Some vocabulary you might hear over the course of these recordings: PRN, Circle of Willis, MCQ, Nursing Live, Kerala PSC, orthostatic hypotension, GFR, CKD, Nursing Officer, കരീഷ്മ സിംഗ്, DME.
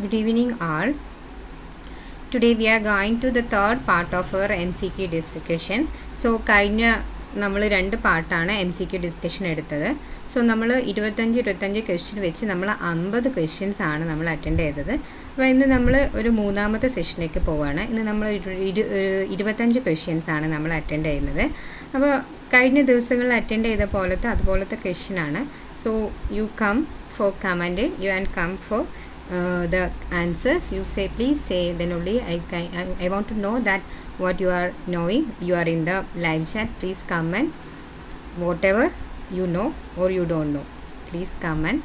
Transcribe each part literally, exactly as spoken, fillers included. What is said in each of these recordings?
Good evening all. Today we are going to the third part of our M C Q discussion. So kayna നമ്മൾ രണ്ട് പാർട്ടാണ് M C Q discussion എടുത്തത്. So നമ്മൾ ഇരുപത്തഞ്ച് ഇരുപത്തഞ്ച് question വെച്ച് നമ്മൾ അമ്പത് ക്വസ്റ്റ്യൻസ് ആണ് നമ്മൾ അറ്റൻഡ് ചെയ്തത്. അപ്പോൾ ഇന്ന് നമ്മൾ ഒരു മൂന്നാമത്തെ സെഷനിലേക്ക് പോവുകയാണ്. ഇന്ന് നമ്മൾ ഇരുപത്തഞ്ച് ക്വസ്റ്റ്യൻസ് ആണ് നമ്മൾ അറ്റൻഡ് ചെയ്യുന്നത്. അപ്പോൾ കഴിഞ്ഞ ദിവസങ്ങളിൽ അറ്റൻഡ് ചെയ്ത പോലത്തെ അതുപോലത്തെ ക്വസ്റ്റ്യൻ ആണ്. So you come for comment, you and come for Uh, the answers. You say, please say, then only I, I I want to know that what you are knowing. You are in the live chat, please comment whatever you know or you don't know, please comment.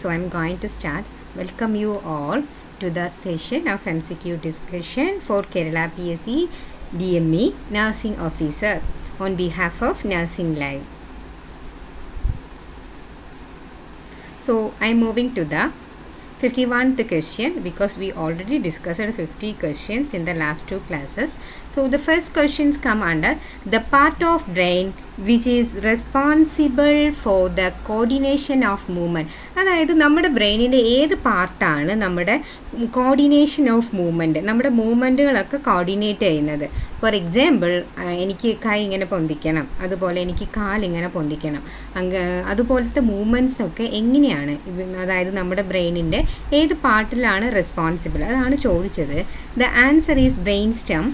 So I'm going to start. Welcome you all to the session of M C Q discussion for Kerala P S C D M E Nursing Officer on behalf of Nursing Live. So I'm moving to the fifty-first question because we already discussed fifty questions in the last two classes. So the first questions come under the part of brain which is responsible for the coordination of movement. അതായത് നമ്മുടെ ബ്രെയിനിൻ്റെ ഏത് പാർട്ടാണ് നമ്മുടെ coordination of movement, നമ്മുടെ മൂവ്മെൻറ്റുകളൊക്കെ coordinate ചെയ്യുന്നത്. For example, എനിക്ക് കൈ ഇങ്ങനെ പൊന്തിക്കണം, അതുപോലെ എനിക്ക് കാലിങ്ങനെ പൊന്തിക്കണം, അങ്ങ് അതുപോലത്തെ മൂവ്മെൻറ്റ്സ് ഒക്കെ എങ്ങനെയാണ്, അതായത് നമ്മുടെ ബ്രെയിനിൻ്റെ ഏത് പാർട്ടിലാണ് റെസ്പോൺസിബിൾ, അതാണ് ചോദിച്ചത്. The answer is brain stem,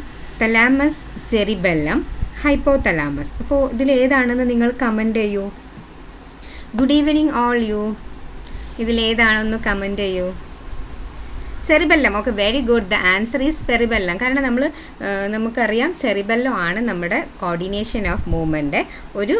thalamus, cerebellum, hypothalamus. അപ്പോൾ ഇതിലേതാണെന്ന് നിങ്ങൾ കമൻറ്റ് ചെയ്യൂ. Good evening all you. ഇതിലേതാണെന്ന് കമൻറ്റ് ചെയ്യൂ. Cerebellum. Okay, very good. The answer is cerebellum. കാരണം നമ്മൾ നമുക്കറിയാം സെറിബെല്ലം ആണ് നമ്മുടെ കോർഡിനേഷൻ ഓഫ് മൂവ്മെൻറ്റ് ഒരു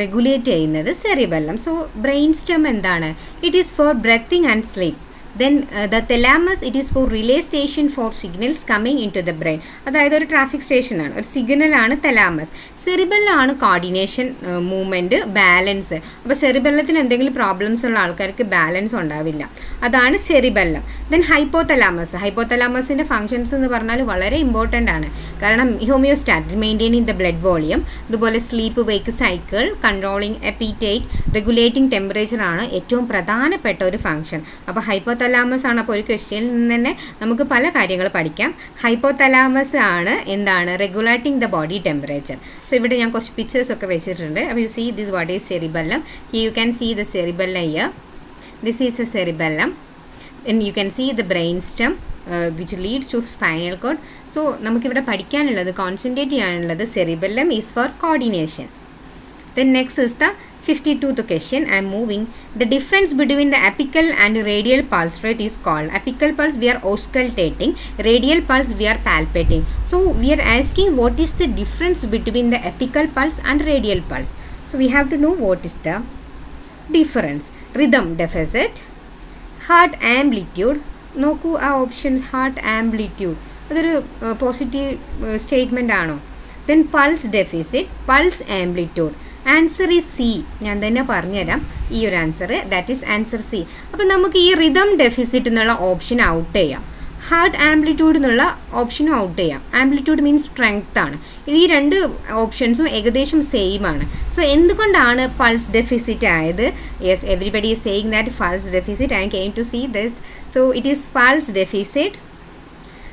റെഗുലേറ്റ് ചെയ്യുന്നത് സെറിബെല്ലം. സോ ബ്രെയിൻ സ്റ്റം എന്താണ്? It is for breathing and sleep. Then uh, the thalamus, it is for relay station for signals coming into the brain. അതായത് ഒരു ട്രാഫിക് സ്റ്റേഷനാണ്, ഒരു സിഗ്നലാണ് തലാമസ്. സെറിബെല്ലാണ് coordination, movement, balance. അപ്പോൾ സെറിബെല്ലത്തിന് എന്തെങ്കിലും പ്രോബ്ലംസ് ഉള്ള ആൾക്കാർക്ക് ബാലൻസ് ഉണ്ടാവില്ല, അതാണ് സെറിബെല്ലം. Then hypothalamus. ഹൈപ്പോ തലാമസിൻ്റെ ഫങ്ഷൻസ് എന്ന് പറഞ്ഞാൽ വളരെ ഇമ്പോർട്ടൻ്റ് ആണ്. കാരണം homeostat, maintaining the blood volume, അതുപോലെ sleep wake cycle, controlling appetite, regulating ടെമ്പറേച്ചറാണ് ഏറ്റവും പ്രധാനപ്പെട്ട ഒരു ഫങ്ഷൻ. അപ്പോൾ ഹൈപ്പോ തലാമസ് ആണ്. അപ്പോൾ ഒരു ക്വസ്റ്റ്യനിൽ നിന്ന് തന്നെ നമുക്ക് പല കാര്യങ്ങൾ പഠിക്കാം. ഹൈപ്പോ തലാമസ് ആണ് എന്താണ് regulating the body temperature. So ഇവിടെ ഞാൻ കുറച്ച് പിക്ചേഴ്സ് ഒക്കെ വെച്ചിട്ടുണ്ട്. അപ്പോൾ you see this what is cerebellum. You can see the cerebellum here. This is a cerebellum. And you can see the brain stem which leads to spinal cord. So നമുക്കിവിടെ പഠിക്കാനുള്ളത്, concentrate ചെയ്യാനുള്ളത് cerebellum is for coordination. Then next is the fifty-second question. I am moving. The difference between the apical and radial pulse rate is called. Apical pulse we are auscultating, radial pulse we are palpating. So we are asking what is the difference between the apical pulse and radial pulse. So we have to know what is the difference. Rhythm deficit, heart amplitude. Noku a option heart amplitude. Other uh, positive uh, statement aano. Then pulse deficit, pulse amplitude. Answer is C. ഞാൻ തന്നെ പറഞ്ഞുതരാം ഈ ഒരു answer. That is answer C. അപ്പം നമുക്ക് ഈ rhythm deficit എന്നുള്ള option out ചെയ്യാം, ഹാർട്ട് ആംപ്ലിറ്റ്യൂഡ് എന്നുള്ള ഓപ്ഷനും ഔട്ട് ചെയ്യാം. ആംപ്ലിറ്റ്യൂഡ് മീൻസ് സ്ട്രെങ്ത് ആണ്. ഈ രണ്ട് ഓപ്ഷൻസും ഏകദേശം സെയിം ആണ്. സോ എന്തുകൊണ്ടാണ് പൾസ് ഡെഫിസിറ്റ് ആയത്? Yes, everybody is saying that pulse deficit. I came to see this. So it is pulse deficit.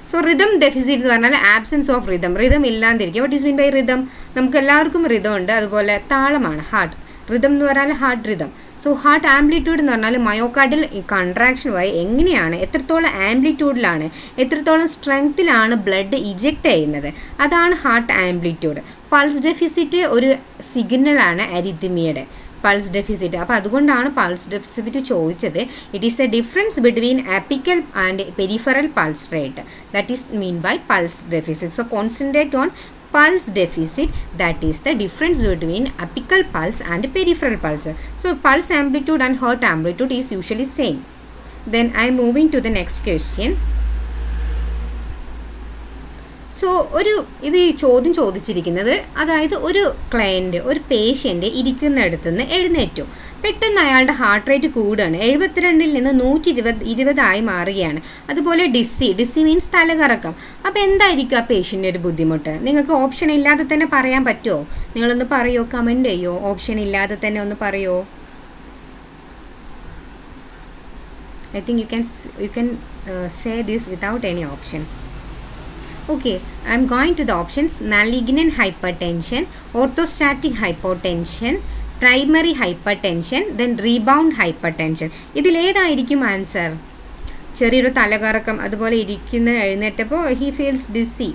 So rhythm deficit എന്ന് പറഞ്ഞാൽ ആബ്സെൻസ് ഓഫ് റിതം, റിതം ഇല്ലാതിരിക്കുക. What is mean by rhythm? നമുക്ക് എല്ലാവർക്കും rhythm ഉണ്ട്, അതുപോലെ താളമാണ് heart rhythm എന്ന് പറഞ്ഞാൽ heart rhythm. So heart amplitude എന്ന് പറഞ്ഞാൽ മയോകാർഡിൽ കൺട്രാക്ഷൻ വഴി എങ്ങനെയാണ്, എത്രത്തോളം ആംപ്ലിറ്റ്യൂഡിലാണ്, എത്രത്തോളം സ്ട്രെങ്ത്തിലാണ് ബ്ലഡ് ഇജക്റ്റ് ചെയ്യുന്നത്, അതാണ് ഹാർട്ട് ആംപ്ലിറ്റ്യൂഡ്. പൾസ് ഡെഫിസിറ്റ് ഒരു സിഗ്നലാണ് അരിത്മിയയുടെ, പൾസ് ഡെഫിസിറ്റ്. അപ്പോൾ അതുകൊണ്ടാണ് പൾസ് ഡെഫിസിറ്റ് ചോദിച്ചത്. It is the difference between apical and peripheral pulse rate. That is mean by pulse deficit. So concentrate on pulse deficit. That is the difference between apical pulse and peripheral pulse. So pulse amplitude and heart amplitude is usually same. Then I am moving to the next question. So ഒരു ഇത് ചോദ്യം ചോദിച്ചിരിക്കുന്നത്, അതായത് ഒരു client, ഒരു patient ഇരിക്കുന്നിടത്തു നിന്ന് എഴുന്നേറ്റു, പെട്ടെന്ന് അയാളുടെ ഹാർട്ട് റേറ്റ് കൂടുകയാണ്, എഴുപത്തിരണ്ടിൽ നിന്ന് നൂറ്റി ഇരുപത് ഇരുപതായി മാറുകയാണ്. അതുപോലെ ഡിസി, ഡിസി മീൻസ് തലകറക്കം. അപ്പോൾ എന്തായിരിക്കും ആ പേഷ്യൻ്റെ ഒരു ബുദ്ധിമുട്ട്? നിങ്ങൾക്ക് ഓപ്ഷൻ ഇല്ലാതെ തന്നെ പറയാൻ പറ്റുമോ? നിങ്ങളൊന്ന് പറയുമോ, കമൻറ്റ് ചെയ്യുമോ? ഓപ്ഷൻ ഇല്ലാതെ തന്നെ ഒന്ന് പറയുമോ? I think you can you can uh, say this without any options. Okay, I am going to the options: malignant hypertension, orthostatic hypotension, primary hypertension, then rebound hypertension. ഇതിൽ ഏതായിരിക്കും ആൻസർ? ചെറിയൊരു തലകറക്കം അതുപോലെ ഇരിക്കുന്ന എഴുന്നേറ്റപ്പോൾ he feels dizzy.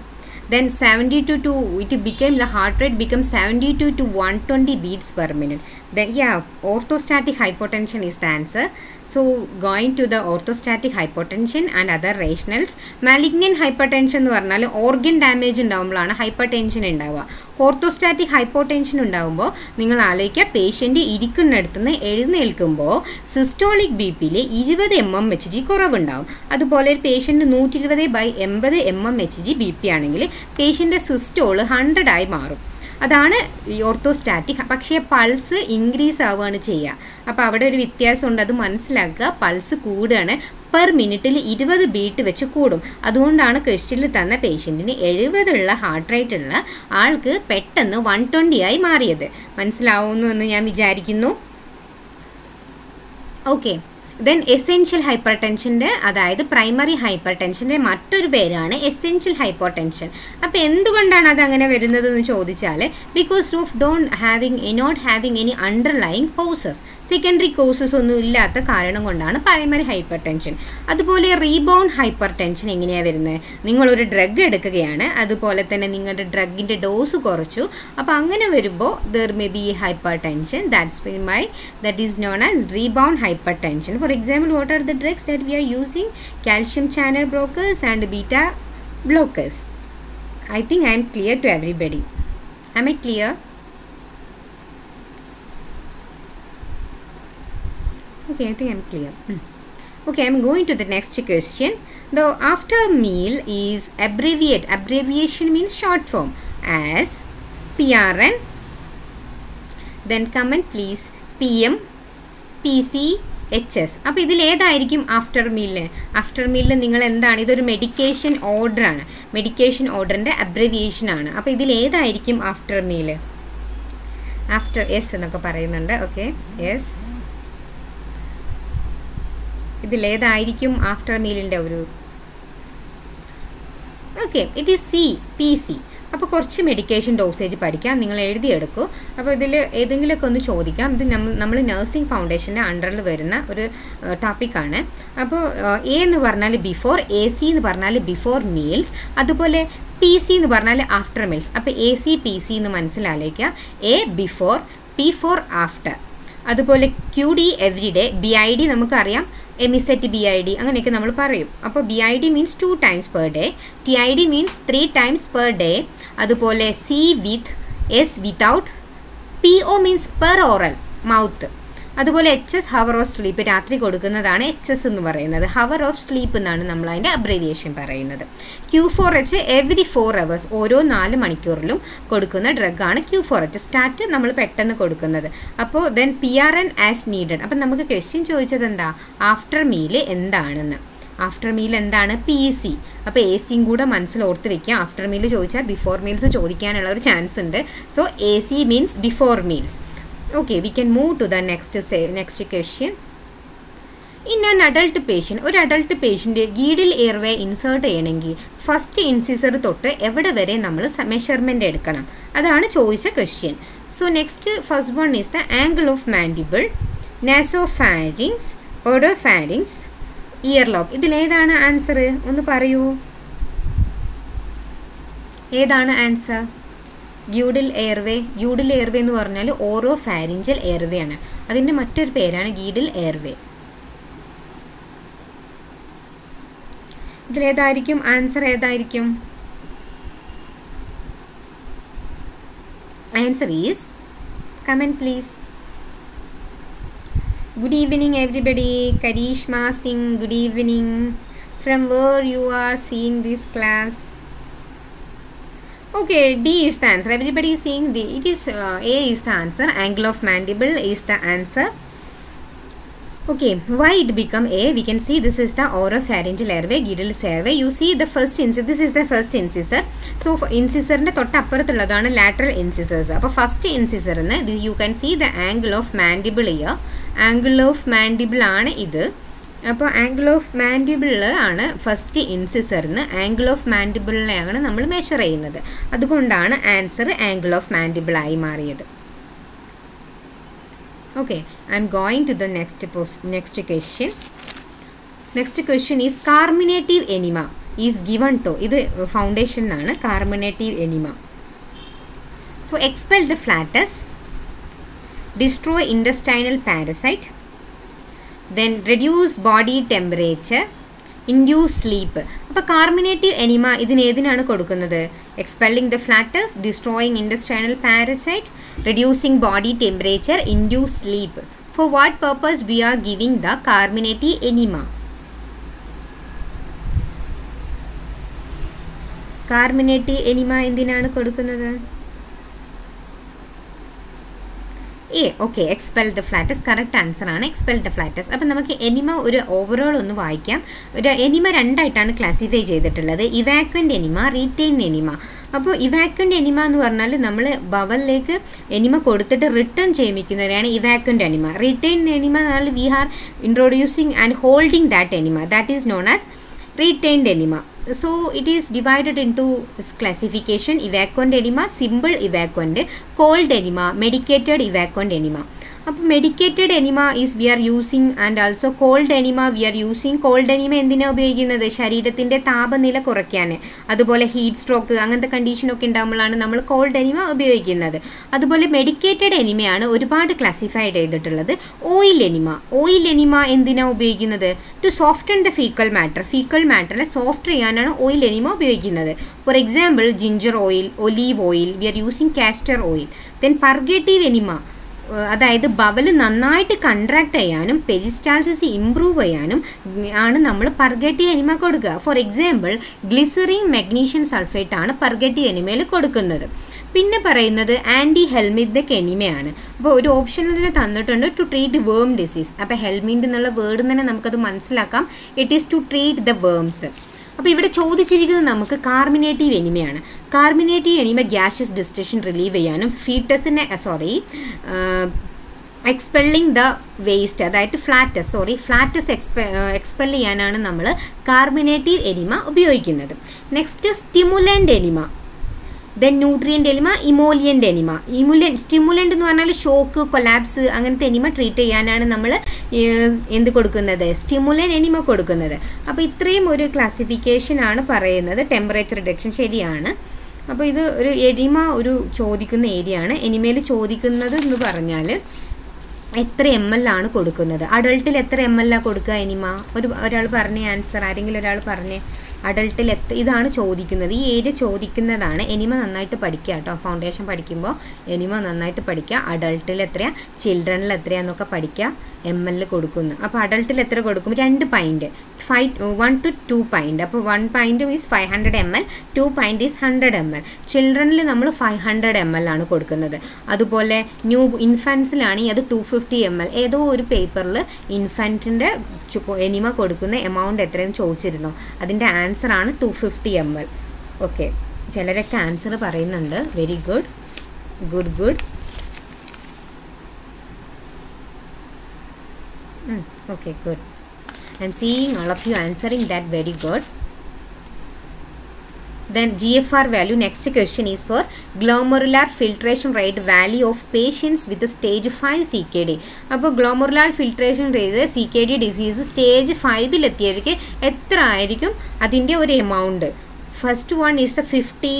Then seventy-two to it became the heart rate becomes seventy-two to one twenty beats per minute. Then yeah, orthostatic hypotension is the answer. So going to the orthostatic hypotension and other rationals. Malignant hypertension nu varnal organ damage undavumbalana hypertension undava. Orthostatic hypotension undavumbo ningal aalokya patient irikkunnaduthu ezhunelkumbo systolic bp ile twenty millimeter mercury koravu undavum. Adupole patient one twenty by eighty millimeter mercury bp aanengil patient systole one hundred ആയി മാറും. അതാണ് orthostatic. പക്ഷേ pulse increase ആവുകയാണ് ചെയ്യുക. അപ്പോൾ അവിടെ ഒരു വ്യത്യാസമുണ്ട്, അത് മനസ്സിലാക്കുക. പൾസ് കൂടുകയാണ്, പെർ മിനിറ്റിൽ ഇരുപത് ബീറ്റ് വെച്ച് കൂടും. അതുകൊണ്ടാണ് ക്വസ്റ്റിൽ തന്ന പേഷ്യൻറ്റിന് എഴുപതുള്ള ഹാർട്ട് റേറ്റ് ഉള്ള ആൾക്ക് പെട്ടെന്ന് വൺ ട്വൻറ്റി ആയി മാറിയത് മനസ്സിലാവുന്നു എന്ന് ഞാൻ വിചാരിക്കുന്നു. ഓക്കെ, ദെൻ എസെൻഷ്യൽ ഹൈപ്പർ ടെൻഷൻ്റെ, അതായത് പ്രൈമറി ഹൈപ്പർ ടെൻഷൻ്റെ മറ്റൊരു പേരാണ് എസെൻഷ്യൽ ഹൈപ്പർ ടെൻഷൻ. അപ്പോൾ എന്തുകൊണ്ടാണ് അതങ്ങനെ വരുന്നതെന്ന് ചോദിച്ചാൽ because of don't having not having any underlying causes, secondary causes ഒന്നും ഇല്ലാത്ത കാരണം കൊണ്ടാണ് പ്രൈമറി ഹൈപ്പർ ടെൻഷൻ. അതുപോലെ റീബൗണ്ട് ഹൈപ്പർ ടെൻഷൻ എങ്ങനെയാണ് വരുന്നത്? നിങ്ങളൊരു ഡ്രഗ് എടുക്കുകയാണ്, അതുപോലെ തന്നെ നിങ്ങളുടെ ഡ്രഗിൻ്റെ ഡോസ് കുറച്ചു, അപ്പോൾ അങ്ങനെ വരുമ്പോൾ there may be hypertension. That's my that is known as rebound hypertension. For example, what are the drugs that we are using? Calcium channel blockers and beta blockers. I think I am clear to everybody. Am I clear? Okay, I think I am clear. hmm. Okay, I am going to the next question. The after meal is abbreviate. Abbreviation means short form as P R N, then comment please, P M, P C, H S. അപ്പോൾ ഇതിലേതായിരിക്കും after മീലിന്? After മീലിൽ നിങ്ങൾ എന്താണ്, ഇതൊരു medication ഓർഡറാണ്, medication ഓർഡറിൻ്റെ അബ്രിവിയേഷനാണ്. അപ്പോൾ ഇതിലേതായിരിക്കും after meal? After S എന്നൊക്കെ പറയുന്നുണ്ട്. Okay, S. ഇതിലേതായിരിക്കും ആഫ്റ്റർ മീലിൻ്റെ ഒരു? Okay, it is C, P C. അപ്പോൾ കുറച്ച് മെഡിക്കേഷൻ ഡോസേജ് പഠിക്കാം, നിങ്ങൾ എഴുതിയെടുക്കൂ. അപ്പോൾ ഇതിൽ ഏതെങ്കിലുമൊക്കെ ഒന്ന് ചോദിക്കാം. ഇത് നമ്മൾ നഴ്സിംഗ് ഫൗണ്ടേഷൻ്റെ അണ്ടറിൽ വരുന്ന ഒരു ടോപ്പിക്കാണ്. അപ്പോൾ എ എന്ന് പറഞ്ഞാൽ ബിഫോർ, എ സി എന്ന് പറഞ്ഞാൽ ബിഫോർ മീൽസ്, അതുപോലെ പി സി എന്ന് പറഞ്ഞാൽ ആഫ്റ്റർ മീൽസ്. അപ്പോൾ എ സി, പി സി എന്ന് മനസ്സിലാലോചിക്കുക. A before, P for after. അതുപോലെ Q D every day, B I D നമുക്കറിയാം, എമിസെറ്റ് ബി ഐ ഡി അങ്ങനെയൊക്കെ നമ്മൾ പറയും. അപ്പോൾ B I D means two times per day, T I D means three times per day. അതുപോലെ C with, S without, P O means per oral mouth. അതുപോലെ H S, hour of sleep, രാത്രി കൊടുക്കുന്നതാണ് H S എന്ന് പറയുന്നത്. Hour of sleep എന്നാണ് നമ്മൾ അതിൻ്റെ abbreviation പറയുന്നത്. Q four H every four hours, ഓരോ നാല് മണിക്കൂറിലും കൊടുക്കുന്ന ഡ്രഗാണ് ക്യൂ ഫോർ എച്ച്, സ്റ്റാർട്ട് നമ്മൾ പെട്ടെന്ന് കൊടുക്കുന്നത്. അപ്പോൾ then P R N as needed. അപ്പം നമുക്ക് ക്വസ്റ്റ്യൻ ചോദിച്ചത് എന്താ, ആഫ്റ്റർ മീൽ എന്താണെന്ന്. ആഫ്റ്റർ മീൽ എന്താണ്? P C. അപ്പോൾ എ സിയും കൂടെ മനസ്സിലോർത്ത് വെക്കുക. ആഫ്റ്റർ മീൽ ചോദിച്ചാൽ ബിഫോർ മീൽസ് ചോദിക്കാനുള്ള ഒരു ചാൻസ് ഉണ്ട്. So A C means before meals. Okay, we can move to the next say next question. In an adult patient, ഒരു adult patient Guedel airway insert ചെയ്യണമെങ്കിൽ ഫസ്റ്റ് ഇൻസിസർ തൊട്ട് എവിടെ വരെ നമ്മൾ മെഷർമെൻ്റ് എടുക്കണം? അതാണ് ചോദിച്ച question. So next first one is the angle of mandible, nasopharynx, oropharynx, earlobe. ഇതിലേതാണ് ആൻസർ ഒന്ന് പറയൂ, ഏതാണ് answer? Guedel airway. Guedel airway എന്ന് പറഞ്ഞാൽ ഓരോ ഫാരിഞ്ചൽ എയർവേ ആണ്, അതിൻ്റെ മറ്റൊരു പേരാണ് ഗീഡിൽ എയർവേ. ഇതിലേതായിരിക്കും ആൻസർ? ഏതായിരിക്കും answer? Is comment please. Good evening everybody. കരീഷ്മ സിംഗ്, good evening. From where you are seeing this class? Okay, D is the answer. Everybody is saying D. It is uh, A is the answer. Angle of mandible is the answer. Okay, why it become A? We can see this is the oropharyngeal airway, girdle airway. You see the first incisor. This is the first incisor. So for incisor ne thotta apparathuladana lateral incisors. Appo first incisor ne you can see the angle of mandible here. Angle of mandible aanu idu. അപ്പോൾ angle of mandible ആണ് first ഇൻസിസറിന് angle of മാൻഡിബിളിനെയാണ് നമ്മൾ measure ചെയ്യുന്നത്. അതുകൊണ്ടാണ് answer angle of മാൻഡിബിളായി മാറിയത്. Okay, I M going to the next post next question. Next question is carminative enema is given to, ഇത് ഫൗണ്ടേഷൻ ആണ്, carminative enema. So expel the flatus, destroy intestinal parasite, then reduce body temperature, induce sleep. അപ്പോൾ carminative enema ഇതിനേതിനാണ് കൊടുക്കുന്നത്? Expelling the flatus, destroying intestinal parasite, reducing body temperature, induce sleep. For what purpose we are giving the carminative enema? Carminative enema എന്തിനാണ് കൊടുക്കുന്നത്? ഏ okay, expel the flatus correct answer ആണ്, expel the flatus. അപ്പം നമുക്ക് enema ഒരു overall ഒന്ന് വായിക്കാം. ഒരു എനിമ രണ്ടായിട്ടാണ് ക്ലാസിഫൈ ചെയ്തിട്ടുള്ളത്, ഇവാക്വൻ്റ് എനിമ, റീറ്റെയിൻ എനിമ. അപ്പോൾ ഇവാക്വൻ്റ് എനിമ എന്ന് പറഞ്ഞാൽ നമ്മൾ ബവലിലേക്ക് എനിമ കൊടുത്തിട്ട് റിട്ടേൺ ചെയ്യിപ്പിക്കുന്നവരെയാണ് ഇവാക്വൻ്റ് എനിമ. റീറ്റെയിൻ എനിമ എന്ന് പറഞ്ഞാൽ we are introducing and holding that enema, that is known as retained enema. So it is divided into classification: evacuant enema, simple evacuant, cold enema, medicated evacuant enema. Now medicated enema is we are using, and also cold enema we are using. Cold enema എന്തിനാ ഉപയോഗിക്കുന്നത്? ശരീരത്തിൻ്റെ താപനില കുറയ്ക്കാൻ, അതുപോലെ heat stroke അങ്ങനത്തെ കണ്ടീഷനൊക്കെ ഉണ്ടാകുമ്പോഴാണ് നമ്മൾ called enema ഉപയോഗിക്കുന്നത്. അതുപോലെ മെഡിക്കേറ്റഡ് എനിമയാണ് ഒരുപാട് ക്ലാസിഫൈ ചെയ്തിട്ടുള്ളത്. ഓയിൽ എനിമ, ഓയിൽ എനിമ എന്തിനാ ഉപയോഗിക്കുന്നത്? To soften the fecal matter, fecal മാറ്ററിനെ സോഫ്റ്റ് ചെയ്യാനാണ് ഓയിൽ എനിമ ഉപയോഗിക്കുന്നത്. For example ginger oil, olive oil, we are using castor oil. Then purgative enema, അതായത് ബവൽ നന്നായിട്ട് കൺട്രാക്ട് ചെയ്യാനും പെരിസ്റ്റാൾസിസ് ഇമ്പ്രൂവ് ചെയ്യാനും ആണ് നമ്മൾ പർഗേറ്റീവ് എനിമ കൊടുക്കുക. For example glycerin, magnesium sulphate ആണ് പർഗേറ്റീവ് എനിമയിൽ കൊടുക്കുന്നത്. പിന്നെ പറയുന്നത് ആൻറ്റി ഹെൽമിന്തിക് എനിമയാണ്. അപ്പോൾ ഒരു ഓപ്ഷനിൽ തന്നെ തന്നിട്ടുണ്ട് ടു ട്രീറ്റ് വേം ഡിസീസ്. അപ്പോൾ ഹെൽമിൻ്റ് എന്നുള്ള വേർഡ് തന്നെ നമുക്കത് മനസ്സിലാക്കാം, it is to treat the worms. അപ്പോൾ ഇവിടെ ചോദിച്ചിരിക്കുന്നത് നമുക്ക് കാർമിനേറ്റീവ് എനിമയാണ്. Carminative enema gaseous distension relieve ചെയ്യാനും ഫീറ്റസിനെ സോറി എക്സ്പെല്ലിംഗ് ദ വേസ്റ്റ്, അതായത് ഫ്ലാറ്റസ് സോറി ഫ്ലാറ്റസ് എക്സ്പെ എക്സ്പെൽ ചെയ്യാനാണ് നമ്മൾ കാർമിനേറ്റീവ് എനിമ ഉപയോഗിക്കുന്നത്. Next stimulant enema, then nutrient enema, emollient enema. ഇമുലൻ stimulant എന്ന് പറഞ്ഞാൽ ഷോക്ക്, കൊലാപ്സ് അങ്ങനത്തെ എനിമ ട്രീറ്റ് ചെയ്യാനാണ് നമ്മൾ എന്ത് കൊടുക്കുന്നത്? സ്റ്റിമുലൻ്റ് എനിമ കൊടുക്കുന്നത്. അപ്പോൾ ഇത്രയും ഒരു ക്ലാസിഫിക്കേഷനാണ് പറയുന്നത്. ടെമ്പറേച്ചർ റിഡക്ഷൻ ശരിയാണ്. അപ്പോൾ ഇത് ഒരു എനിമ ഒരു ചോദിക്കുന്ന ഏരിയ ആണ്. എനിമയിൽ ചോദിക്കുന്നത് എന്ന് പറഞ്ഞാൽ എത്ര എം എൽ ആണ് കൊടുക്കുന്നത്? അഡൾട്ടിൽ എത്ര എം എൽ ആണ് കൊടുക്കുക എനിമ? ഒരു ഒരാൾ പറഞ്ഞേ ആൻസർ, ആരെങ്കിലും ഒരാൾ പറഞ്ഞേ അഡൾട്ടിൽ എത്ര, ഇതാണ് ചോദിക്കുന്നത്, ഈ ഏരിയ ചോദിക്കുന്നതാണ്. എനിമ നന്നായിട്ട് പഠിക്കുക കേട്ടോ, ഫൗണ്ടേഷൻ പഠിക്കുമ്പോൾ എനിമ നന്നായിട്ട് പഠിക്കുക. അഡൾട്ടിൽ എത്രയാണ്, ചിൽഡ്രനിൽ എത്രയാണെന്നൊക്കെ പഠിക്കുക. എം എൽ കൊടുക്കുന്നു, അപ്പോൾ അഡൾട്ടിൽ എത്ര കൊടുക്കും? രണ്ട് pint, five one two two pint. അപ്പോൾ one pint is five hundred M L, two pint is hundred M L. ചിൽഡ്രനിൽ നമ്മൾ ഫൈവ് ഹൺഡ്രഡ് എം എൽ ആണ് കൊടുക്കുന്നത്. അതുപോലെ ന്യൂ ഇൻഫൻസിലാണെങ്കിൽ അത് ടു ഫിഫ്റ്റി എം എൽ. ഏതോ ഒരു പേപ്പറിൽ ഇൻഫൻറ്റിൻ്റെ എനിമ കൊടുക്കുന്ന എമൗണ്ട് എത്രയെന്ന് ചോദിച്ചിരുന്നു, അതിൻ്റെ ആൻസറാണ് two fifty M L. Okay, ചിലരൊക്കെ ആൻസർ പറയുന്നുണ്ട്. Very good, good good. Okay, good. I'm seeing all of you answering that, very good. Then G F R value, next question is for glomerular filtration rate value of patients with stage five C K D. അപ്പോൾ glomerular filtration rate C K D disease stage ഫൈവിൽ എത്തിയവർക്ക് എത്ര ആയിരിക്കും അതിൻ്റെ ഒരു amount? First one is the fifty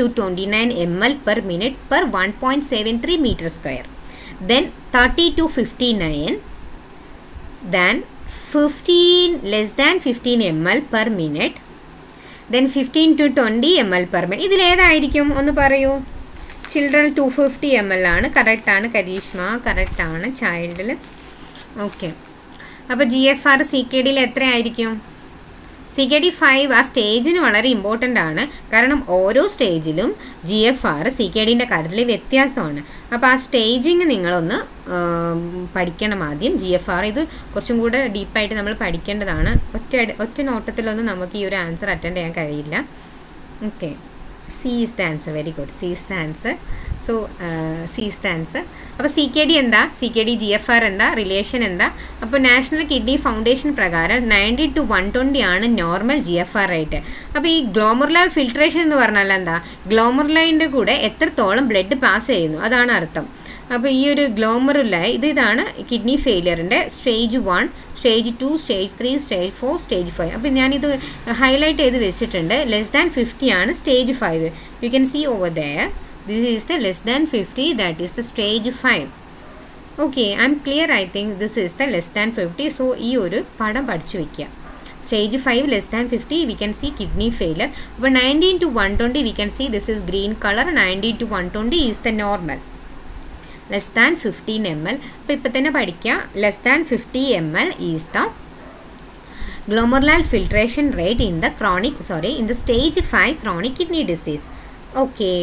to twenty nine M L per minute per one point seven three meter square. Then thirty to fifty nine, then fifteen less than fifteen ml per minute, then fifteen to twenty ml per minute. ഇതിൽ ഏതായിരിക്കും ഒന്ന് പറയൂ? Children two fifty M L ആണ്, കറക്റ്റാണ് കരീഷ്മ, കറക്റ്റാണ് ചൈൽഡിൽ. Okay, അപ്പോൾ G F R C K ഡിയിൽ എത്രയായിരിക്കും? സി കെ ഡി ഫൈവ് ആ സ്റ്റേജിന് വളരെ ഇമ്പോർട്ടൻ്റ് ആണ്, കാരണം ഓരോ സ്റ്റേജിലും G F R C K ഡിൻ്റെ കാര്യത്തിൽ വ്യത്യാസമാണ്. അപ്പോൾ ആ സ്റ്റേജിങ് നിങ്ങളൊന്ന് പഠിക്കണം ആദ്യം. ജി എഫ് ആർ ഇത് കുറച്ചും കൂടെ ഡീപ്പായിട്ട് നമ്മൾ പഠിക്കേണ്ടതാണ്. ഒറ്റ ഒറ്റ നോട്ടത്തിലൊന്നും നമുക്ക് ഈ ഒരു ആൻസർ അറ്റൻഡ് ചെയ്യാൻ കഴിയില്ല. Okay, C is the answer, very good, C is the answer. So uh, C is the answer. अब C K D एंदा C K D G F R एंदा relation एंदा अब National Kidney Foundation प्रकार ninety to one twenty ആണ് normal G F R rate. अब ഈ glomerular filtration എന്ന് പറഞ്ഞാൽ എന്താ glomeruli കൂടെ എത്രത്തോളം blood pass ചെയ്യുന്നു അതാണ് അർത്ഥം. അപ്പോൾ ഈ ഒരു ഗ്ലോമറുലായി ഇത് ഇതാണ് കിഡ്നി ഫെയിലിയറിൻ്റെ stage one stage two stage three stage four stage five അപ്പോൾ ഞാനിത് ഹൈലൈറ്റ് ചെയ്ത് വെച്ചിട്ടുണ്ട് ലെസ് ദാൻ ഫിഫ്റ്റി ആണ് stage five you can see over there this is the less than fifty that is the stage five okay I'm clear I think this is the less than fifty so ഈ ഒരു പടം പഠിച്ചു വയ്ക്കുക stage five less than fifty we can see kidney failure but nineteen to one twenty we can see this is green color nineteen to one twenty is the normal less than fifteen milliliters appo ippathana padikka less than fifty milliliters is the glomerular filtration rate in the chronic sorry in the stage five chronic kidney disease okay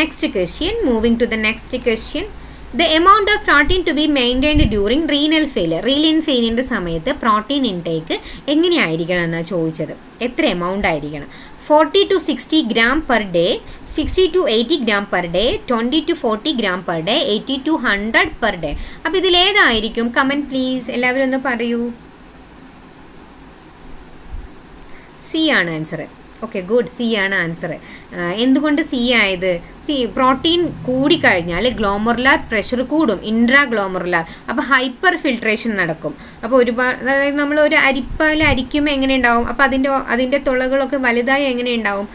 next question moving to the next question the amount of protein to be maintained during renal failure renal failure ന്റെ സമയത്ത് protein intake എങ്ങനെയായിരിക്കണം എന്നാണ് ചോദിച്ചത് എത്ര amount ആയിരിക്കണം forty to sixty gram per day sixty to eighty gram per day twenty to forty gram per day eighty to one hundred per day അപ്പോൾ ഇതിൽ ഏതായിരിക്കും comment please എല്ലാവരും ഒന്ന് പറയൂ C ആണ് answer ഓക്കെ ഗുഡ് സി ആണ് answer എന്തുകൊണ്ട് C ആയത് സി പ്രോട്ടീൻ കൂടിക്കഴിഞ്ഞാൽ ഗ്ലോമറുലാർ പ്രഷർ കൂടും ഇൻട്രാ ഗ്ലോമറുലാർ അപ്പോൾ ഹൈപ്പർ ഫിൽട്രേഷൻ നടക്കും അപ്പോൾ ഒരുപാട് അതായത് നമ്മൾ ഒരു അരിപ്പയിൽ അരിക്കുമ്പോൾ എങ്ങനെ ഉണ്ടാവും അപ്പോൾ അതിൻ്റെ അതിൻ്റെ തുളകളൊക്കെ വലുതായി എങ്ങനെ ഉണ്ടാവും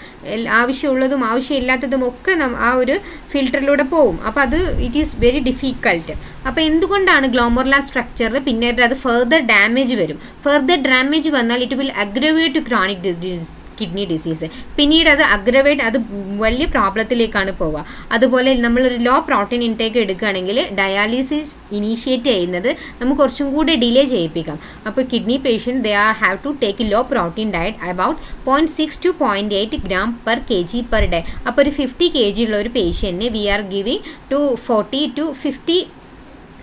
ആവശ്യമുള്ളതും ആവശ്യമില്ലാത്തതും ഒക്കെ ആ ഒരു ഫിൽറ്ററിലൂടെ പോവും അപ്പോൾ അത് ഇറ്റ് ഈസ് വെരി ഡിഫിക്കൾട്ട് അപ്പോൾ എന്തുകൊണ്ടാണ് ഗ്ലോമറുലാർ സ്ട്രക്ചർ പിന്നീട് അത് ഫെർദർ ഡാമേജ് വരും ഫെർദർ ഡാമേജ് വന്നാൽ it will aggravate chronic disease kidney disease പിന്നീട് അത് അഗ്രവേറ്റ് അത് വലിയ പ്രോബ്ലത്തിലേക്കാണ് പോവുക അതുപോലെ നമ്മളൊരു ലോ പ്രോട്ടീൻ ഇൻടേക്ക് എടുക്കുകയാണെങ്കിൽ ഡയാലിസിസ് ഇനീഷ്യേറ്റ് ചെയ്യുന്നത് നമുക്ക് കുറച്ചും കൂടി ഡിലേ ചെയ്യിപ്പിക്കാം അപ്പോൾ kidney patient they are have to take low protein diet about point six to point eight gram per K G per day അപ്പോൾ ഒരു ഫിഫ്റ്റി കെ ജി ഉള്ള ഒരു പേഷ്യൻറ്റിന് we are giving to forty to fifty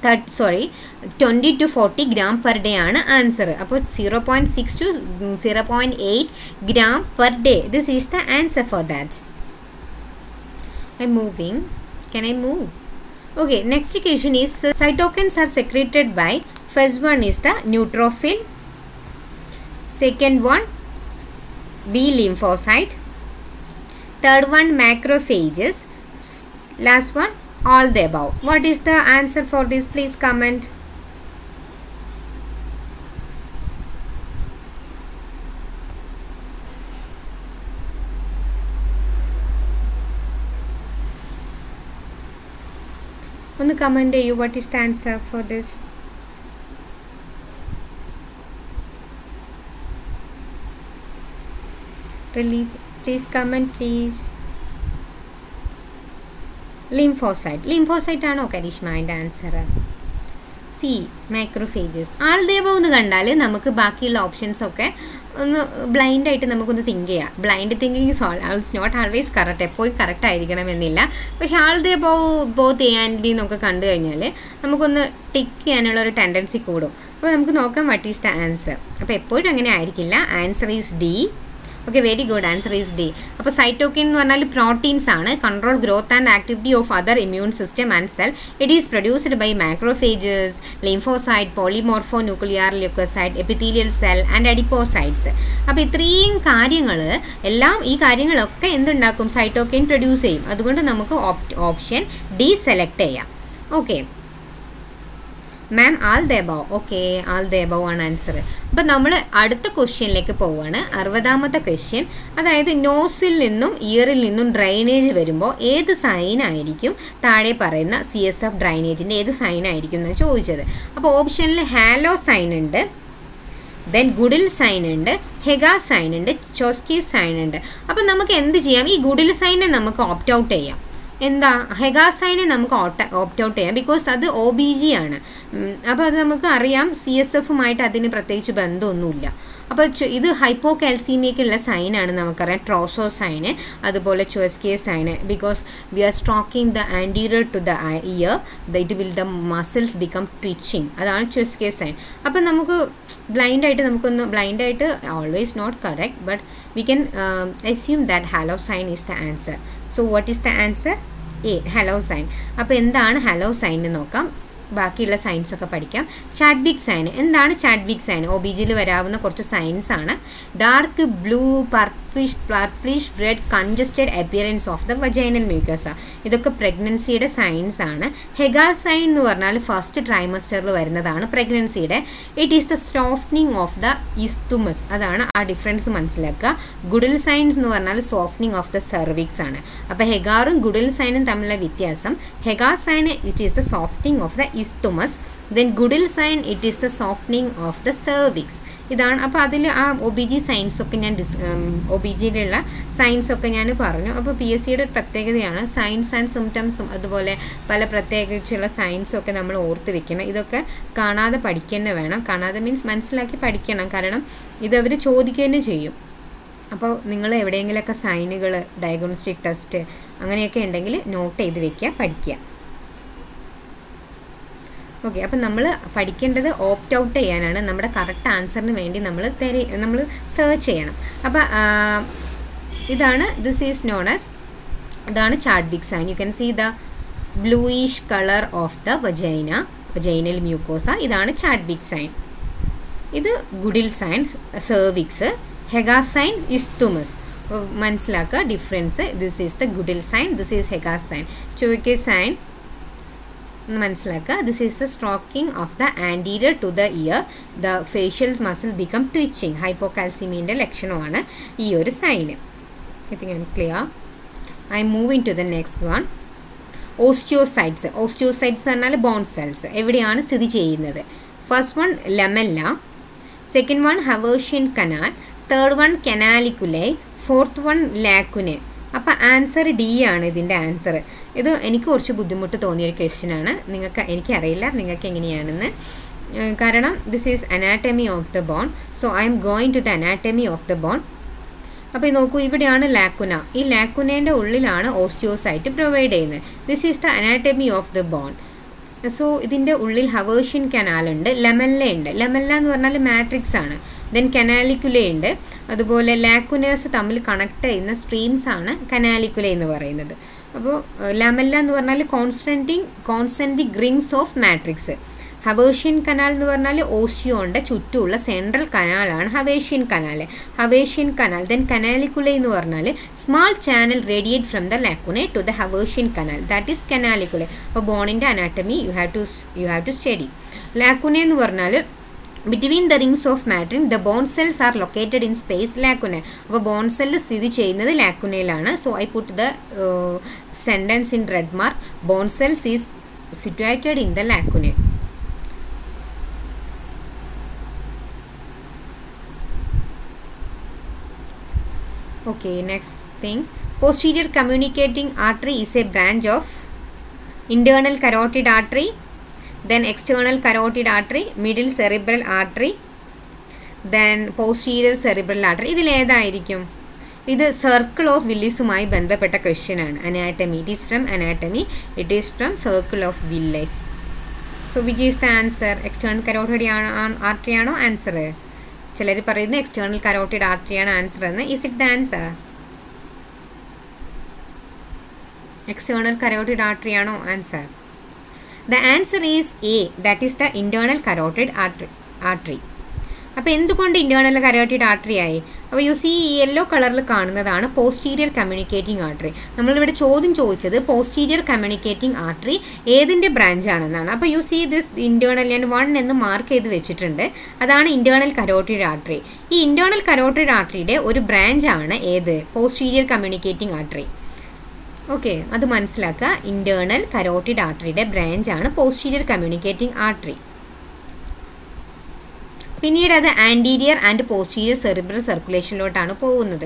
thirty sorry twenty to forty gram per day ആണ് answer അപ്പോൾ zero point six to zero point eight gram per day this is the answer for that I moving can I move okay next question is cytokines are secreted by first one is the neutrophil second one B lymphocyte third one macrophages last one all the above what is the answer for this please comment on the comment you what is the answer for this really please comment please lymphocyte lymphocyte ആണോ കരിഷ്മ അതിൻ്റെ answer C macrophages ആൾദേവ ഒന്ന് കണ്ടാൽ നമുക്ക് ബാക്കിയുള്ള ഓപ്ഷൻസൊക്കെ ഒന്ന് ബ്ലൈൻഡായിട്ട് നമുക്കൊന്ന് think ചെയ്യാം blind thinking is always not always correct എപ്പോഴും കറക്റ്റ് ആയിരിക്കണമെന്നില്ല പക്ഷേ all the above both A and B എന്നൊക്കെ കണ്ടു കഴിഞ്ഞാൽ നമുക്കൊന്ന് ടിക്ക് ചെയ്യാനുള്ള ഒരു ടെൻഡൻസി കൂടും അപ്പോൾ നമുക്ക് നോക്കാം വാട്ട് ഈസ് ദ ആൻസർ അപ്പോൾ എപ്പോഴും അങ്ങനെ ആയിരിക്കില്ല answer is D okay very good answer is D അപ്പോൾ സൈറ്റോകൈൻ എന്ന് പറഞ്ഞാൽ പ്രോട്ടീൻസ് ആണ് control growth and activity of other immune system and cell it is produced by macrophages lymphocyte polymorphonuclear leucocyte epithelial cell and adipocytes അപ്പോൾ ഇത്രയും കാര്യങ്ങൾ എല്ലാം ഈ കാര്യങ്ങളൊക്കെ എന്തുണ്ടാക്കും സൈറ്റോകൈൻ പ്രൊഡ്യൂസ് ചെയ്യും അതുകൊണ്ട് നമുക്ക് ഓപ്ഷൻ ഡി സെലക്ട് ചെയ്യാം okay ma'am all the above okay all the above ആണ് ആൻസർ അപ്പോൾ നമ്മൾ അടുത്ത ക്വസ്റ്റ്യനിലേക്ക് പോവുകയാണ് അറുപതാമത്തെ ക്വസ്റ്റ്യൻ അതായത് നോസിൽ നിന്നും ഇയറിൽ നിന്നും ഡ്രൈനേജ് വരുമ്പോൾ ഏത് സൈനായിരിക്കും താഴെ പറയുന്ന സി എസ് എഫ് ഡ്രൈനേജിൻ്റെ ഏത് സൈനായിരിക്കും എന്ന് ചോദിച്ചത് അപ്പോൾ ഓപ്ഷനിൽ ഹാലോ സൈൻ ഉണ്ട് ദെൻ ഗുഡിൽ സൈൻ ഉണ്ട് ഹെഗാ സൈൻ ഉണ്ട് ചോസ്കി സൈൻ ഉണ്ട് അപ്പോൾ നമുക്ക് എന്ത് ചെയ്യാം ഈ ഗുഡിൽ സൈനെ നമുക്ക് ഓപ്റ്റ് ഔട്ട് ചെയ്യാം എന്താ ഹെഗാസൈനെ നമുക്ക് ഓപ്റ്റ് ഓപ്റ്റ് ഔട്ട് ചെയ്യാം ബിക്കോസ് അത് ഒ ബി ജി ആണ് അപ്പോൾ അത് നമുക്ക് അറിയാം സി എസ് എഫുമായിട്ട് അതിന് പ്രത്യേകിച്ച് ബന്ധമൊന്നുമില്ല അപ്പോൾ ഇത് ഹൈപ്പോ കാൽസീമിയക്കുള്ള സൈനാണ് നമുക്കറിയാം ട്രോസോ സൈന് അതുപോലെ Chvostek sign because we are stroking the anterior to the ear the it will the muscles become twitching അതാണ് ചുവസ്കേ സൈൻ അപ്പം നമുക്ക് ബ്ലൈൻഡായിട്ട് നമുക്കൊന്ന് ബ്ലൈൻഡായിട്ട് always not correct but we can assume that halo sign is the answer So what is the answer? A. Hello sign. अब എന്താണ് hello sign എന്ന് നോക്കാം. ബാക്കിയുള്ള സൈൻസ് ഒക്കെ പഠിക്കാം. ചാഡ്ബിക് സൈൻ എന്താണ്? ചാഡ്ബിക് സൈൻ ഒബിജിയിൽ വരാവുന്ന കുറച്ച് സൈൻസ് ആണ്. Dark blue purplish purplish red congested appearance of the vaginal mucus, ഇതൊക്കെ പ്രഗ്നൻസിയുടെ സൈൻസ് ആണ്. ഹെഗാ സൈൻ എന്ന് പറഞ്ഞാൽ ഫസ്റ്റ് ട്രൈമസ്റ്ററിൽ വരുന്നതാണ് പ്രഗ്നൻസിയുടെ. It is the softening of the isthmus, അതാണ് ആ ഡിഫറൻസ് മനസ്സിലാക്കുക. ഗുഡൽ സൈൻസ് എന്ന് പറഞ്ഞാൽ സോഫ്റ്റനിങ് ഓഫ് ദ സെർവിക്സ് ആണ്. അപ്പോൾ ഹെഗാറും ഗുഡൽ സൈനും തമ്മിലുള്ള വ്യത്യാസം, Hegar sign it is the softening of the isthmus, then Goodell sign it is the softening of the cervix. ഇതാണ്. അപ്പോൾ അതിൽ ആ ഒ ബി ജി സയൻസൊക്കെ ഞാൻ ഡിസ് ഒ ബി ജിയിലുള്ള സയൻസൊക്കെ ഞാൻ പറഞ്ഞു. അപ്പോൾ പി എസ് സിയുടെ ഒരു പ്രത്യേകതയാണ് സയൻസ് ആൻഡ് സിംറ്റംസും അതുപോലെ പല പ്രത്യേകിച്ചുള്ള സയൻസൊക്കെ നമ്മൾ ഓർത്ത് വെക്കണം. ഇതൊക്കെ കാണാതെ പഠിക്കേണ്ട വേണം, കാണാതെ മീൻസ് മനസ്സിലാക്കി പഠിക്കണം, കാരണം ഇതവർ ചോദിക്കുക തന്നെ ചെയ്യും. അപ്പോൾ നിങ്ങൾ എവിടെയെങ്കിലുമൊക്കെ സൈനുകൾ ഡയഗ്നോസ്റ്റിക് ടെസ്റ്റ് അങ്ങനെയൊക്കെ ഉണ്ടെങ്കിൽ നോട്ട് ചെയ്ത് വെക്കുക, പഠിക്കുക. ഓക്കെ, അപ്പം നമ്മൾ പഠിക്കേണ്ടത് ഓപ്റ്റ് ഔട്ട് ചെയ്യാനാണ്. നമ്മുടെ കറക്റ്റ് ആൻസറിന് വേണ്ടി നമ്മൾ തെര നമ്മൾ സെർച്ച് ചെയ്യണം. അപ്പം ഇതാണ്, ദിസ് ഈസ് നോൺ ആസ്, ഇതാണ് Chadwick sign. You can see the bluish colour of the vagina, vaginal mucosa, ഇതാണ് ചാഡ്ബിക് സൈൻ. ഇത് Goodell sign cervix, Hegar sign isthmus. മനസ്സിലാക്കുക difference. This is the Goodell sign, this is Hegar sign. Chvostek sign മനസ്സിലാക്കുക. This is the stroking of the anterior to the ear, the facial muscle become twitching, ഹൈപ്പോകാൽസിമിൻ്റെ ലക്ഷണമാണ് ഈ ഒരു sign. I think I'm clear. I move in to the next one. Osteocytes. Osteocytes എന്ന് പറഞ്ഞാൽ bone cells, എവിടെയാണ് സ്ഥിതി ചെയ്യുന്നത്? First one lamella, second one Haversian canal, third one canaliculi, fourth one lacunae. അപ്പോൾ ആൻസർ ഡി ആണ് ഇതിൻ്റെ answer. ഇത് എനിക്ക് കുറച്ച് ബുദ്ധിമുട്ട് തോന്നിയൊരു ക്വസ്റ്റ്യനാണ്. നിങ്ങൾക്ക് എനിക്കറിയില്ല നിങ്ങൾക്ക് എങ്ങനെയാണെന്ന്, കാരണം this is anatomy of the bone. So I M going to the anatomy of the bone. അപ്പോൾ നോക്കൂ, ഇവിടെയാണ് ലാക്കുന, ഈ ലാക്കുനേൻ്റെ ഉള്ളിലാണ് ഓസ്റ്റിയോസൈറ്റ് പ്രൊവൈഡ് ചെയ്യുന്നത്. This is the anatomy of the bone. So ഇതിൻ്റെ ഉള്ളിൽ ഹവേർഷ്യൻ കനാലുണ്ട്, ലമെല്ല ഉണ്ട്. ലമെല്ല എന്ന് പറഞ്ഞാൽ മാട്രിക്സ് ആണ്. ദെൻ കനാലിക്കുല ഉണ്ട്, അതുപോലെ ലാക്കുനേഴ്സ് തമ്മിൽ കണക്ട് ചെയ്യുന്ന സ്ട്രീംസ് ആണ് കനാലിക്കുല എന്ന് പറയുന്നത്. അപ്പോൾ ലമെല്ല എന്ന് പറഞ്ഞാൽ concentric concentric rings of matrix. Haversian canal എന്ന് പറഞ്ഞാൽ ഓസ്റ്റിയോൻ്റെ ചുറ്റുമുള്ള സെൻട്രൽ കനാലാണ് Haversian canal, Haversian canal. Then canalicula എന്ന് പറഞ്ഞാൽ small channel radiate from the lacunae to the Haversian canal, that is canalicula. അപ്പോൾ ബോണിൻ്റെ anatomy you have to you have to study. Lacunae എന്ന് പറഞ്ഞാൽ between the rings of matrix the bone cells are located in space lacunae. അപ്പോൾ bone cell സ്ഥിതി ചെയ്യുന്നത് ലാക്കുനയിലാണ്. So I put the sentence in red mark. Bone cells is situated in the lacunae. Okay, next thing, posterior communicating artery is a branch of internal carotid artery, then external carotid artery, middle cerebral artery, then posterior cerebral artery. ഇതിൽ ഏതായിരിക്കും? ഇത് circle of വില്ലിസുമായി ബന്ധപ്പെട്ട question ആണ്. Anatomy, it is from anatomy, it is from circle of Willis. So which is the answer? External carotid artery ആണോ answer? ചിലർ പറയുന്നത് external carotid ആർട്ടറിയാണ് answer എന്ന്. Is it the answer? External carotid ആർട്ടറിയാണോ answer? The answer is A, that is the internal carotid artery. അപ്പോൾ എന്തുകൊണ്ട് internal carotid artery ആയി? അപ്പോൾ യു സി ഈ യെല്ലോ കളറിൽ കാണുന്നതാണ് പോസ്റ്റീരിയർ കമ്മ്യൂണിക്കേറ്റിംഗ് ആർട്ടറി. നമ്മളിവിടെ ചോദ്യം ചോദിച്ചത് പോസ്റ്റീരിയർ കമ്മ്യൂണിക്കേറ്റിംഗ് ആർട്ടറി ഏതിൻ്റെ ബ്രാഞ്ചാണെന്നാണ്. അപ്പോൾ യു സി ദിസ് ഇൻറ്റേർണൽ ഞാൻ വൺ എന്ന് മാർക്ക് ചെയ്ത് വെച്ചിട്ടുണ്ട്. അതാണ് ഇൻറ്റേർണൽ കരോട്ടിഡ് ആർട്ടറി. ഈ ഇൻറ്റേർണൽ കരോട്ടിഡ് ആർട്ടറിയുടെ ഒരു ബ്രാഞ്ചാണ് ഏത്? Posterior communicating artery. ഓക്കെ, അത് മനസ്സിലാക്കുക. ഇൻറ്റേർണൽ കരോട്ടിഡ് ആർട്ടറിയുടെ ബ്രാഞ്ചാണ് പോസ്റ്റീരിയർ കമ്മ്യൂണിക്കേറ്റിംഗ് ആർട്ടറി. പിന്നീട് അത് ആൻറ്റീരിയർ ആൻഡ് പോസ്റ്റീരിയർ സെറിബ്രൽ സർക്കുലേഷനിലോട്ടാണ് പോകുന്നത്.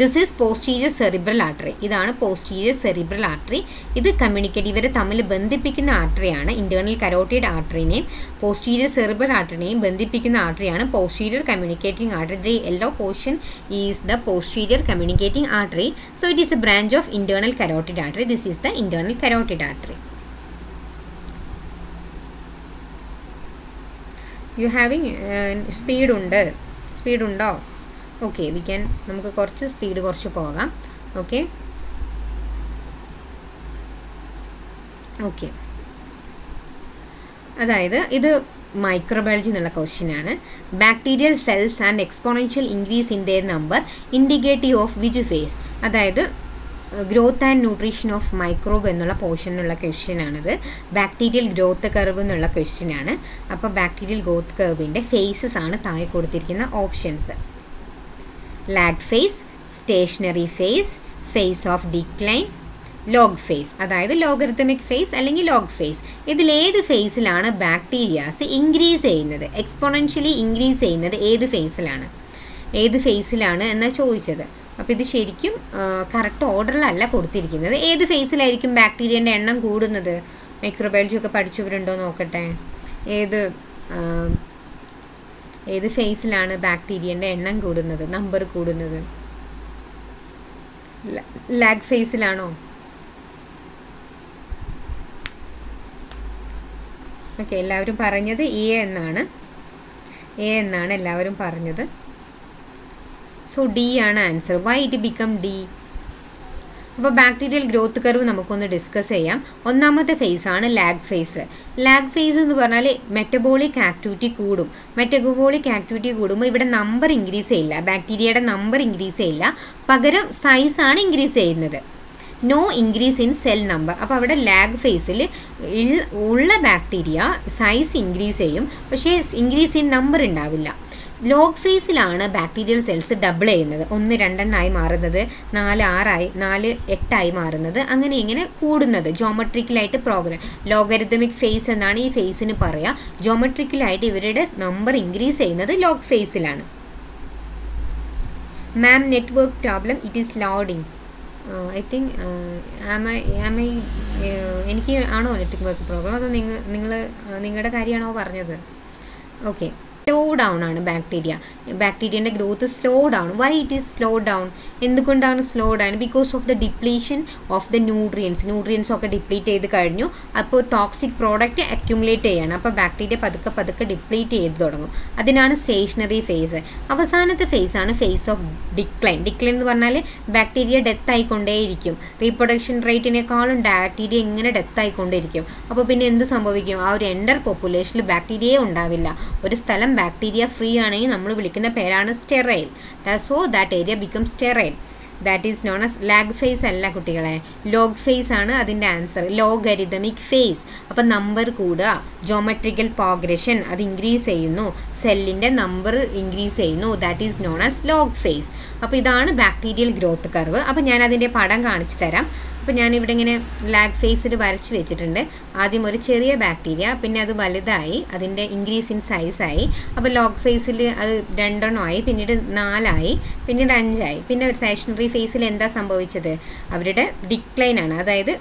This is posterior cerebral artery. ഇതാണ് പോസ്റ്റീരിയർ സെറിബ്രൽ ആർട്ടറി. ഇത് കമ്മ്യൂണിക്കേറ്റ് ഇവരെ തമ്മിൽ ബന്ധിപ്പിക്കുന്ന ആർട്ടറിയാണ്. ഇൻറ്റേർണൽ കരോട്ടിഡ് ആർട്ടറിനെയും പോസ്റ്റീരിയർ സെറിബ്രൽ ആർട്ടറിനെയും ബന്ധിപ്പിക്കുന്ന ആർട്ടറിയാണ് posterior communicating artery. The yellow portion is the posterior communicating artery. So it is a branch of internal carotid artery. This is the internal carotid artery. You having സ്പീഡുണ്ട്, സ്പീഡുണ്ടോ? Okay, we can, നമുക്ക് കുറച്ച് speed കുറച്ച് പോകാം. Okay, okay അതായത് ഇത് microbiology എന്നുള്ള question ആണ്. Bacterial cells and exponential increase in their number indicative of which phase, അതായത് growth and nutrition of microbe എന്നുള്ള പോർഷനുള്ള ക്വസ്റ്റ്യൻ ആണിത്. ബാക്ടീരിയൽ ഗ്രോത്ത് കർവ് എന്നുള്ള ക്വസ്റ്റ്യൻ ആണ്. അപ്പോൾ ബാക്ടീരിയൽ ഗ്രോത്ത് കർവിൻ്റെ ഫേസസ് ആണ് താഴെ കൊടുത്തിരിക്കുന്ന options. Lag phase, stationary phase, phase of decline, log phase, അതായത് ലോഗരിതമിക് ഫേസ് അല്ലെങ്കിൽ ലോഗ് ഫേസ്. ഇതിലേത് ഫേസിലാണ് ബാക്ടീരിയാസ് ഇൻക്രീസ് ചെയ്യുന്നത്, എക്സ്പോണൻഷ്യലി ഇൻക്രീസ് ചെയ്യുന്നത് ഏത് ഫേസിലാണ് ഏത് ഫേസിലാണ് എന്നാണ് ചോദിച്ചത്. അപ്പോൾ ഇത് ശരിക്കും കറക്റ്റ് ഓർഡറിലല്ല കൊടുത്തിരിക്കുന്നത്. ഏത് ഫേസിലായിരിക്കും ബാക്ടീരിയൻ്റെ എണ്ണം കൂടുന്നത്? മൈക്രോബയോളജി ഒക്കെ പഠിച്ചവരുണ്ടോ നോക്കട്ടെ. ഏത് ഏത് ഫേസിലാണ് ബാക്ടീരിയൻ്റെ എണ്ണം കൂടുന്നത്, നമ്പർ കൂടുന്നത്? ലാഗ് ഫേസിലാണോ? ഓക്കെ, എല്ലാവരും പറഞ്ഞത് എ എന്നാണ് എ എന്നാണ് എല്ലാവരും പറഞ്ഞത്. സോ ഡി ആണ് answer. Why it become D? അപ്പോൾ ബാക്ടീരിയൽ ഗ്രോത്ത് കർവ് നമുക്കൊന്ന് ഡിസ്കസ് ചെയ്യാം. ഒന്നാമത്തെ ഫേസാണ് ലാഗ് ഫേസ്. ലാഗ് ഫേസ് എന്ന് പറഞ്ഞാൽ മെറ്റബോളിക് ആക്ടിവിറ്റി കൂടും. മെറ്റബോളിക് ആക്ടിവിറ്റി കൂടുമ്പോൾ ഇവിടെ നമ്പർ ഇൻക്രീസ് ചെയ്യില്ല, ബാക്ടീരിയയുടെ നമ്പർ ഇൻക്രീസ് ചെയ്യില്ല, പകരം സൈസാണ് ഇൻക്രീസ് ചെയ്യുന്നത്. No increase in cell number. അപ്പോൾ അവിടെ ലാഗ് ഫേസിൽ ഉള്ള ബാക്ടീരിയ സൈസ് ഇൻക്രീസ് ചെയ്യും, പക്ഷേ ഇൻക്രീസ് ഇൻ നമ്പർ ഉണ്ടാവില്ല. ലോഗ് ഫേസിലാണ് ബാക്ടീരിയൽ സെൽസ് ഡബിൾ ചെയ്യുന്നത്, ഒന്ന് രണ്ടെണ്ണായി മാറുന്നത്, നാല് ആറായി നാല് എട്ടായി മാറുന്നത്, അങ്ങനെ ഇങ്ങനെ കൂടുന്നത്. ജോമെട്രിക്കലായിട്ട് പ്രോഗ്രാം ലോഗരിതമിക് ഫേസ് എന്നാണ് ഈ ഫേസിന് പറയുക. ജോമെട്രിക്കലായിട്ട് ഇവരുടെ നമ്പർ ഇൻക്രീസ് ചെയ്യുന്നത് ലോഗ് ഫേസിലാണ്. Ma'am network problem, it is loading. I think എനിക്ക് ആണോ നെറ്റ്വർക്ക് പ്രോബ്ലം, അതോ നിങ്ങൾ നിങ്ങൾ നിങ്ങളുടെ കാര്യമാണോ പറഞ്ഞത്? ഓക്കെ, സ്ലോ ഡൗൺ ആണ് ബാക്ടീരിയ. ബാക്ടീരിയൻ്റെ growth slow down. Why it is slow down? എന്തുകൊണ്ടാണ് slow down? Because of the depletion of the nutrients. Nutrients ഒക്കെ ഡിപ്ലീറ്റ് ചെയ്ത് കഴിഞ്ഞു, അപ്പോൾ ടോക്സിക് പ്രോഡക്റ്റ് അക്യുമുലേറ്റ് ചെയ്യാണ്. അപ്പോൾ ബാക്ടീരിയ പതുക്കെ പതുക്കെ ഡിപ്ലീറ്റ് ചെയ്ത് തുടങ്ങും. അതിനാണ് സ്റ്റേഷനറി ഫേസ്. അവസാനത്തെ ഫേസാണ് ഫേസ് ഓഫ് ഡിക്ലൈൻ. ഡിക്ലൈൻ എന്ന് പറഞ്ഞാൽ ബാക്ടീരിയ ഡെത്ത് ആയിക്കൊണ്ടേയിരിക്കും. റീപ്രൊഡക്ഷൻ റേറ്റിനേക്കാളും ബാക്ടീരിയ ഇങ്ങനെ ഡെത്ത് ആയിക്കൊണ്ടേയിരിക്കും. അപ്പോൾ പിന്നെ എന്ത് സംഭവിക്കും? ആ ഒരു എൻഡർ പോപ്പുലേഷനിൽ ബാക്ടീരിയയെ ഉണ്ടാവില്ല. ഒരു സ്ഥലം ബാക്ടീരിയ ഫ്രീ ആണെങ്കിൽ നമ്മൾ വിളിക്കുന്ന പേരാണ് sterile. So that area become sterile. That is known as lag phase അല്ല കുട്ടികളെ, ലോഗ് ഫേസ് ആണ് അതിൻ്റെ ആൻസർ. Logarithmic phase. അപ്പം നമ്പർ കൂടുക, ജോമെട്രിക്കൽ പ്രോഗ്രഷൻ അത് ഇൻക്രീസ് ചെയ്യുന്നു, സെല്ലിൻ്റെ നമ്പർ ഇൻക്രീസ് ചെയ്യുന്നു. That is known as log phase. അപ്പോൾ ഇതാണ് ബാക്ടീരിയൽ ഗ്രോത്ത് കർവ്. അപ്പോൾ ഞാൻ അതിൻ്റെ പടം കാണിച്ചു തരാം. അപ്പോൾ ഞാനിവിടെ ഇങ്ങനെ ലാഗ് ഫേസിൽ വരച്ച് വെച്ചിട്ടുണ്ട്. ആദ്യം ഒരു ചെറിയ ബാക്ടീരിയ, പിന്നെ അത് വലുതായി, അതിൻ്റെ ഇൻക്രീസ് ഇൻ സൈസായി. അപ്പോൾ ലോഗ് ഫേസിൽ അത് രണ്ടെണ്ണമായി, പിന്നീട് നാലായി, പിന്നീട് അഞ്ചായി. പിന്നെ ഒരു സ്റ്റേഷനറി ഫേസിൽ എന്താ സംഭവിച്ചത്? അവരുടെ ഡിക്ലൈൻ ആണ്. അതായത്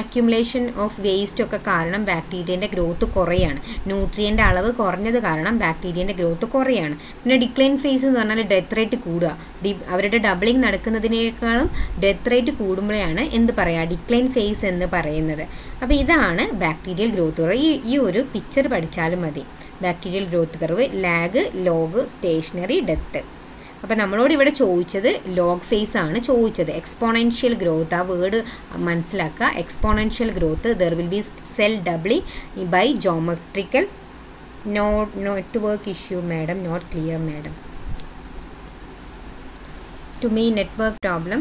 അക്യുമുലേഷൻ ഓഫ് വേസ്റ്റ് ഒക്കെ കാരണം ബാക്ടീരിയൻ്റെ ഗ്രോത്ത് കുറയാണ്. ന്യൂട്രിയൻ്റെ അളവ് കുറഞ്ഞത് കാരണം ബാക്ടീരിയൻ്റെ ഗ്രോത്ത് കുറയാണ്. പിന്നെ ഡിക്ലൈൻ ഫേസ് എന്ന് പറഞ്ഞാൽ ഡെത്ത് റേറ്റ് കൂടുക. ഡി അവരുടെ ഡബിളിങ് നടക്കുന്നതിനേക്കാളും ഡെത്ത് റേറ്റ് കൂടുമ്പോഴാണ് എന്ത് പറയുക, ഡിക്ലൈൻ ഫേസ് എന്ന് പറയുന്നത്. അപ്പോൾ ഇതാണ് ബാക്ടീരിയൽ ഗ്രോത്ത് കർവ്. ഈ ഈ ഒരു പിക്ചർ പഠിച്ചാലും മതി. Bacterial growth curve, lag, log, stationary, death. അപ്പോൾ നമ്മളോട് ഇവിടെ ചോദിച്ചത് ലോഗ് ഫേസ് ആണ് ചോദിച്ചത്. എക്സ്പോണൻഷ്യൽ ഗ്രോത്ത്, ആ വേർഡ് മനസ്സിലാക്കുക. Exponential growth, there will be cell doubling by geometrical. No network issue madam, not clear madam. To me network problem.